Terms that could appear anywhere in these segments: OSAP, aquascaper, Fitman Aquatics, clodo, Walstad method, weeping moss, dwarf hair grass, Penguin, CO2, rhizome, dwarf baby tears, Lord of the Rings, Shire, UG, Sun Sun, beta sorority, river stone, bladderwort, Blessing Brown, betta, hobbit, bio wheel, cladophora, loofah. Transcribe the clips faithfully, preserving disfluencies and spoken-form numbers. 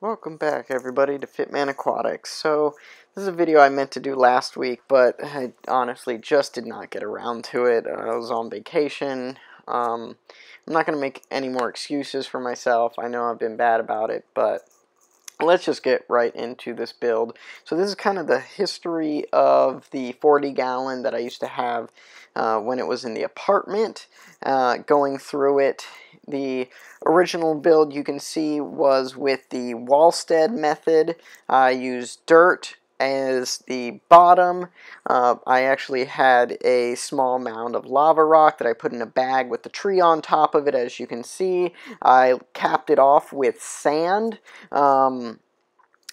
Welcome back everybody to Fitman Aquatics. So this is a video I meant to do last week, but I honestly just did not get around to it. I was on vacation. Um, I'm not going to make any more excuses for myself. I know I've been bad about it, but let's just get right into this build. So this is kind of the history of the forty gallon that I used to have uh, when it was in the apartment, uh, going through it. The original build you can see was with the Walstad method. I used dirt as the bottom. Uh, I actually had a small mound of lava rock that I put in a bag with the tree on top of it, as you can see. I capped it off with sand. Um,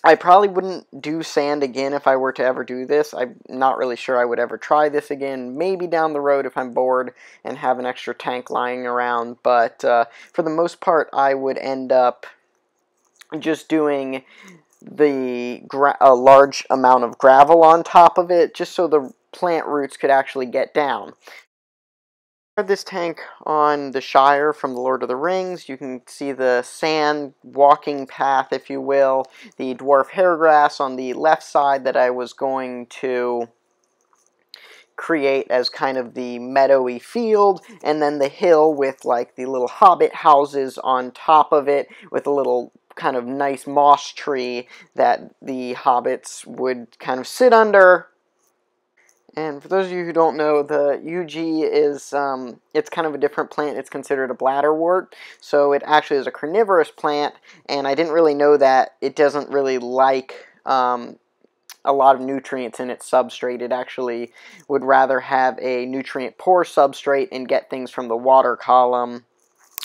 I probably wouldn't do sand again if I were to ever do this. I'm not really sure I would ever try this again. Maybe down the road if I'm bored and have an extra tank lying around. But uh, for the most part, I would end up just doing the gra a large amount of gravel on top of it, just so the plant roots could actually get down. I have this tank on the Shire from the Lord of the Rings. You can see the sand walking path, if you will, the dwarf hair grass on the left side that I was going to create as kind of the meadowy field, and then the hill with like the little hobbit houses on top of it with a little kind of nice moss tree that the hobbits would kind of sit under. And for those of you who don't know, the U G is, um, it's kind of a different plant. It's considered a bladderwort, so it actually is a carnivorous plant, and I didn't really know that. It doesn't really like um, a lot of nutrients in its substrate. It actually would rather have a nutrient-poor substrate and get things from the water column,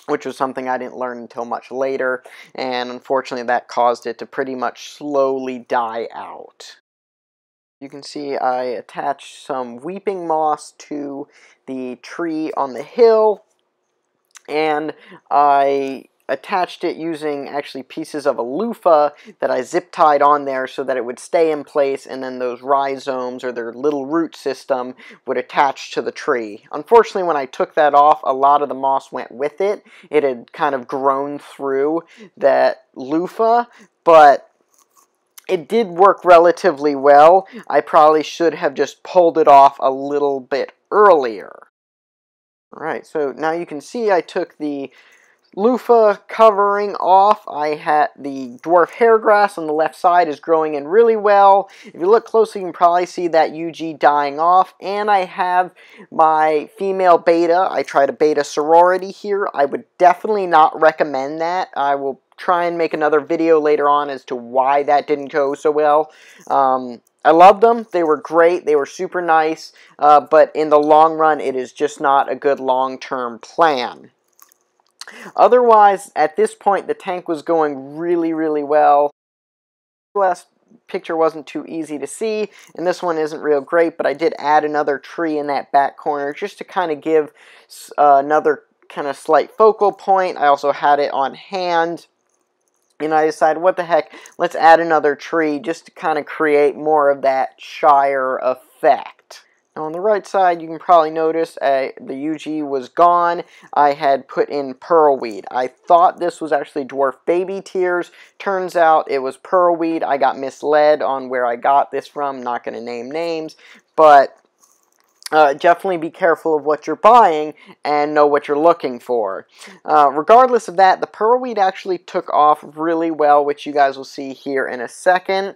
which was something I didn't learn until much later, and unfortunately that caused it to pretty much slowly die out. You can see I attached some weeping moss to the tree on the hill, and I attached it using actually pieces of a loofah that I zip tied on there so that it would stay in place, and then those rhizomes, or their little root system, would attach to the tree. Unfortunately, when I took that off, a lot of the moss went with it. It had kind of grown through that loofah, but it did work relatively well. I probably should have just pulled it off a little bit earlier. Alright, so now you can see I took the loofah covering off. I had the dwarf hair grass on the left side is growing in really well. If you look closely, you can probably see that U G dying off, and I have my female beta. I tried a beta sorority here. I would definitely not recommend that. I will try and make another video later on as to why that didn't go so well. Um, I loved them. They were great. They were super nice, uh, but in the long run, it is just not a good long-term plan. Otherwise, at this point, the tank was going really, really well. The last picture wasn't too easy to see, and this one isn't real great, but I did add another tree in that back corner just to kind of give uh, another kind of slight focal point. I also had it on hand, and I decided, what the heck, let's add another tree just to kind of create more of that Shire effect. Now on the right side, you can probably notice uh, the U G was gone. I had put in pearlweed. I thought this was actually dwarf baby tears. Turns out it was pearlweed. I got misled on where I got this from. Not going to name names, but uh, definitely be careful of what you're buying and know what you're looking for. Uh, regardless of that, the pearlweed actually took off really well, which you guys will see here in a second.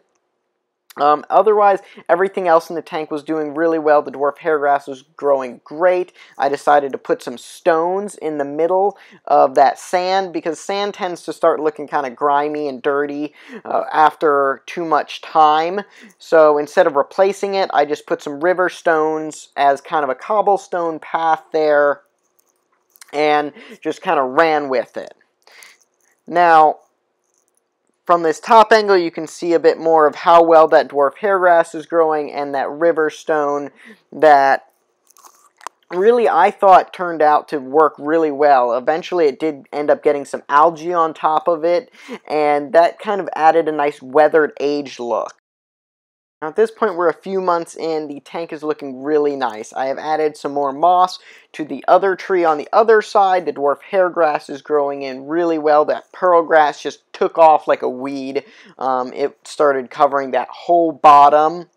Um, otherwise, everything else in the tank was doing really well. The dwarf hair grass was growing great. I decided to put some stones in the middle of that sand because sand tends to start looking kind of grimy and dirty uh, after too much time. So instead of replacing it, I just put some river stones as kind of a cobblestone path there and just kind of ran with it. Now, from this top angle, you can see a bit more of how well that dwarf hair grass is growing and that river stone that really I thought turned out to work really well. Eventually, it did end up getting some algae on top of it, and that kind of added a nice weathered age look. Now at this point we're a few months in, the tank is looking really nice. I have added some more moss to the other tree on the other side. The dwarf hair grass is growing in really well. That pearl grass just took off like a weed. Um, it started covering that whole bottom.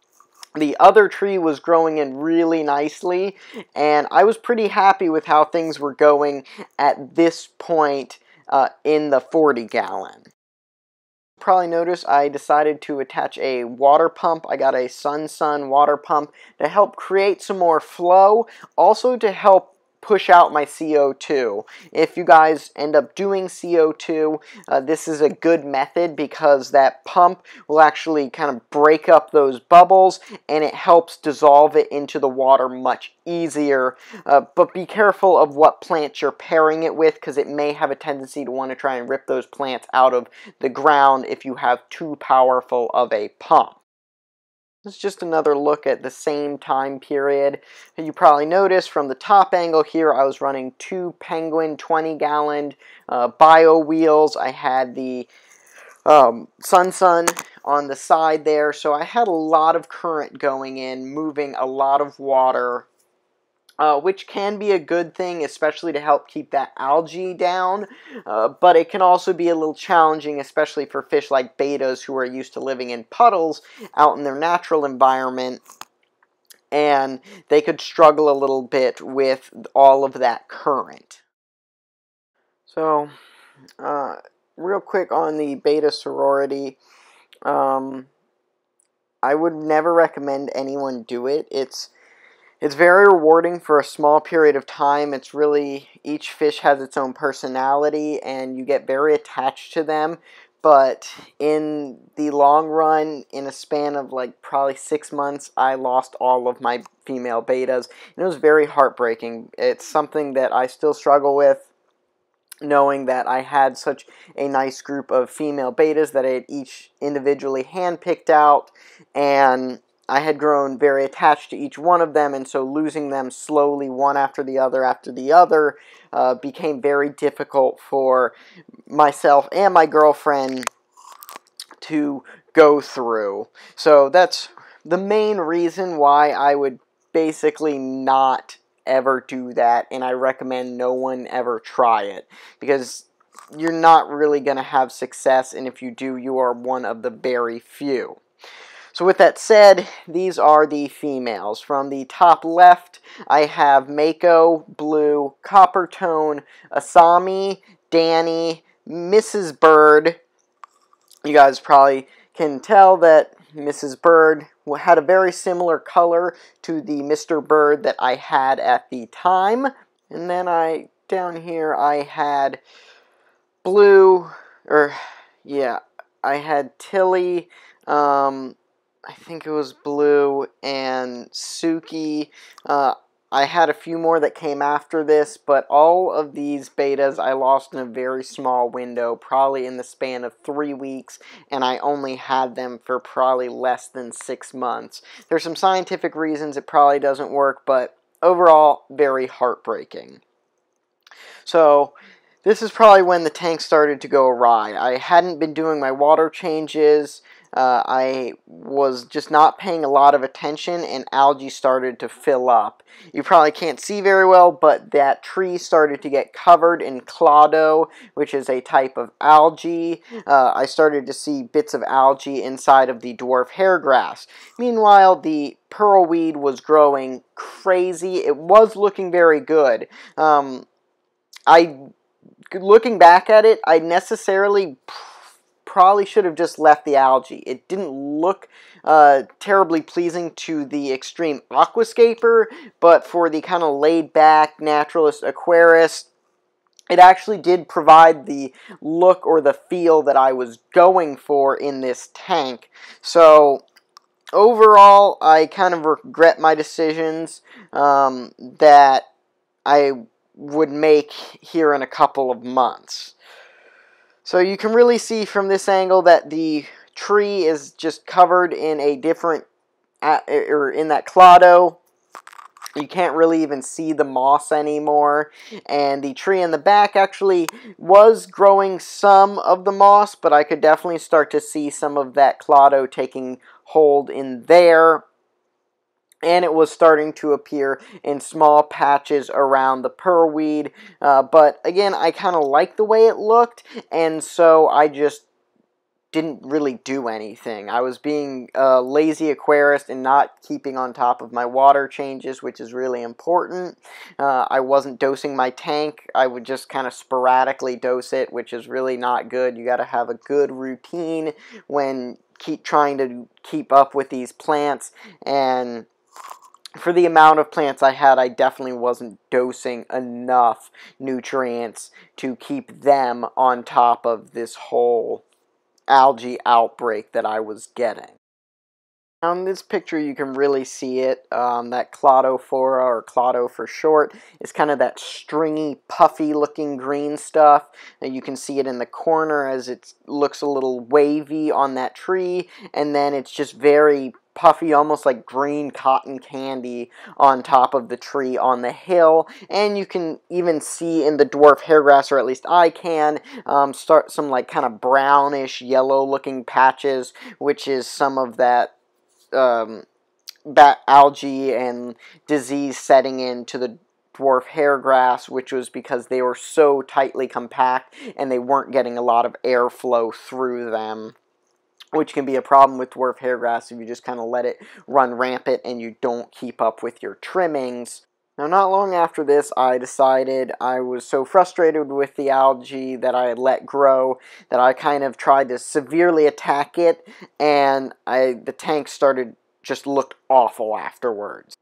The other tree was growing in really nicely, and I was pretty happy with how things were going at this point uh, in the forty gallon. Probably noticed I decided to attach a water pump. I got a Sun Sun water pump to help create some more flow, also to help push out my C O two. If you guys end up doing C O two, uh, this is a good method because that pump will actually kind of break up those bubbles and it helps dissolve it into the water much easier. Uh, but be careful of what plants you're pairing it with because it may have a tendency to want to try and rip those plants out of the ground if you have too powerful of a pump. It's just another look at the same time period. You probably noticed from the top angle here I was running two Penguin twenty gallon uh, bio wheels. I had the um, Sun Sun on the side there, so I had a lot of current going in, moving a lot of water, uh, which can be a good thing, especially to help keep that algae down, uh, but it can also be a little challenging, especially for fish like betas who are used to living in puddles out in their natural environment, and they could struggle a little bit with all of that current. So, uh, real quick on the beta sorority, um, I would never recommend anyone do it. It's It's very rewarding for a small period of time. It's really, each fish has its own personality and you get very attached to them. But in the long run, in a span of like probably six months, I lost all of my female betas. And it was very heartbreaking. It's something that I still struggle with, knowing that I had such a nice group of female betas that I had each individually handpicked out, and I had grown very attached to each one of them, and so losing them slowly one after the other after the other uh, became very difficult for myself and my girlfriend to go through. So that's the main reason why I would basically not ever do that, and I recommend no one ever try it, because you're not really going to have success, and if you do, you are one of the very few. So with that said, these are the females. From the top left, I have Mako, Blue, Coppertone, Asami, Danny, Missus Bird. You guys probably can tell that Missus Bird had a very similar color to the Mister Bird that I had at the time. And then I, down here, I had Blue, or yeah, I had Tilly, um... I think it was Blue and Suki. Uh, I had a few more that came after this, but all of these betas I lost in a very small window, probably in the span of three weeks, and I only had them for probably less than six months. There's some scientific reasons it probably doesn't work, but overall, very heartbreaking. So this is probably when the tank started to go awry. I hadn't been doing my water changes. Uh, I was just not paying a lot of attention, and algae started to fill up. You probably can't see very well, but that tree started to get covered in clodo, which is a type of algae. Uh, I started to see bits of algae inside of the dwarf hair grass. Meanwhile, the pearlweed was growing crazy. It was looking very good. Um, I, looking back at it, I necessarily probably should have just left the algae. It didn't look uh, terribly pleasing to the extreme aquascaper, but for the kind of laid-back naturalist aquarist, it actually did provide the look or the feel that I was going for in this tank. So overall, I kind of regret my decisions um, that I would make here in a couple of months. So you can really see from this angle that the tree is just covered in a different, or in that clado, You can't really even see the moss anymore, and the tree in the back actually was growing some of the moss, but I could definitely start to see some of that clodo taking hold in there, and it was starting to appear in small patches around the pearlweed, uh, but again, I kind of liked the way it looked, and so I just didn't really do anything. I was being a lazy aquarist and not keeping on top of my water changes, which is really important. Uh, I wasn't dosing my tank. I would just kind of sporadically dose it, which is really not good. You got to have a good routine when keep trying to keep up with these plants, and for the amount of plants I had, I definitely wasn't dosing enough nutrients to keep them on top of this whole algae outbreak that I was getting. On this picture you can really see it, um, that cladophora, or clodo for short, is kind of that stringy, puffy looking green stuff. And you can see it in the corner as it looks a little wavy on that tree, and then it's just very puffy, almost like green cotton candy on top of the tree on the hill. And you can even see in the dwarf hair grass, or at least I can, um, start some like kind of brownish yellow looking patches, which is some of that um, bat algae and disease setting into the dwarf hair grass, which was because they were so tightly compact and they weren't getting a lot of airflow through them, which can be a problem with dwarf hair grass if you just kind of let it run rampant and you don't keep up with your trimmings. Now, not long after this, I decided I was so frustrated with the algae that I had let grow that I kind of tried to severely attack it, and I the tank started just looked awful afterwards.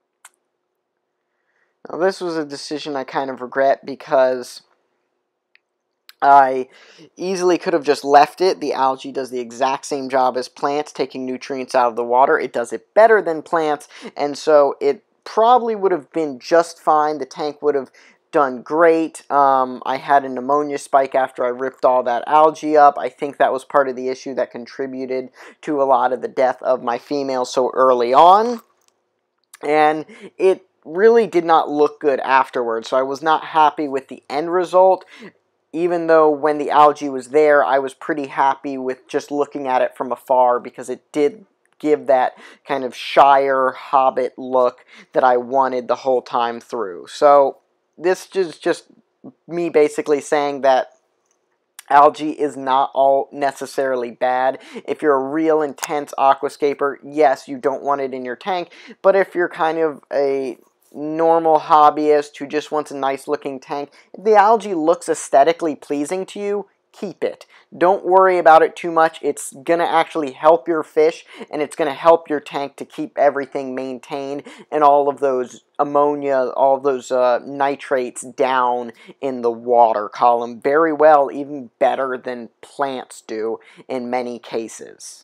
Now, this was a decision I kind of regret, because I easily could have just left it. The algae does the exact same job as plants, taking nutrients out of the water. It does it better than plants, and so it probably would have been just fine. The tank would have done great. Um, I had a pneumonia spike after I ripped all that algae up. I think that was part of the issue that contributed to a lot of the death of my females so early on, and it really did not look good afterwards, so I was not happy with the end result. Even though when the algae was there, I was pretty happy with just looking at it from afar, because it did give that kind of Shire Hobbit look that I wanted the whole time through. So this is just me basically saying that algae is not all necessarily bad. If you're a real intense aquascaper, yes, you don't want it in your tank, but if you're kind of a normal hobbyist who just wants a nice looking tank, if the algae looks aesthetically pleasing to you, keep it. Don't worry about it too much. It's gonna actually help your fish, and it's gonna help your tank to keep everything maintained and all of those ammonia, all those uh, nitrates down in the water column very well, even better than plants do in many cases.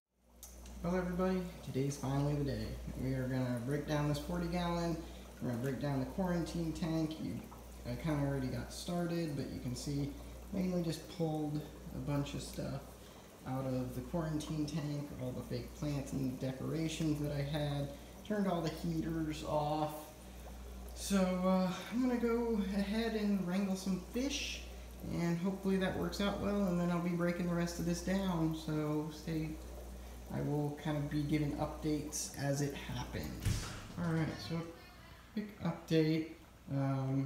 Well, everybody, today's finally the day. We are gonna break down this forty gallon. We're going to break down the quarantine tank. You, I kind of already got started, but you can see mainly just pulled a bunch of stuff out of the quarantine tank, all the fake plants and decorations that I had, turned all the heaters off. So uh, I'm going to go ahead and wrangle some fish, and hopefully that works out well, and then I'll be breaking the rest of this down, so stay. I will kind of be giving updates as it happens. Alright, so quick update, um,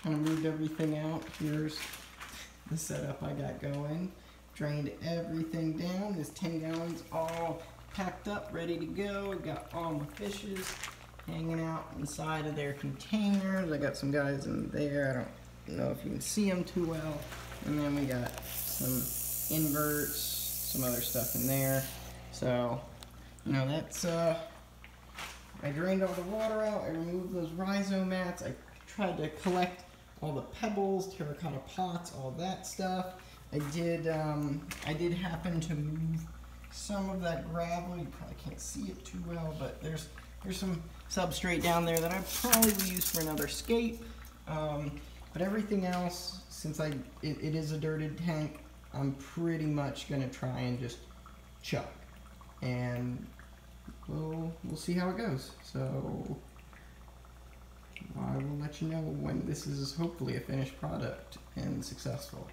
kind of moved everything out. Here's the setup I got going. Drained everything down. This ten gallons all packed up, ready to go. Got all my fishes hanging out inside of their containers. I got some guys in there. I don't know if you can see them too well. And then we got some inverts, some other stuff in there. So, you know, that's, uh, I drained all the water out, I removed those rhizome mats, I tried to collect all the pebbles, terracotta pots, all that stuff. I did um, I did happen to move some of that gravel. You probably can't see it too well, but there's there's some substrate down there that I probably will use for another scape. Um, but everything else, since I it, it is a dirted tank, I'm pretty much going to try and just chuck. And We'll, we'll see how it goes. So I will let you know when this is hopefully a finished product and successful.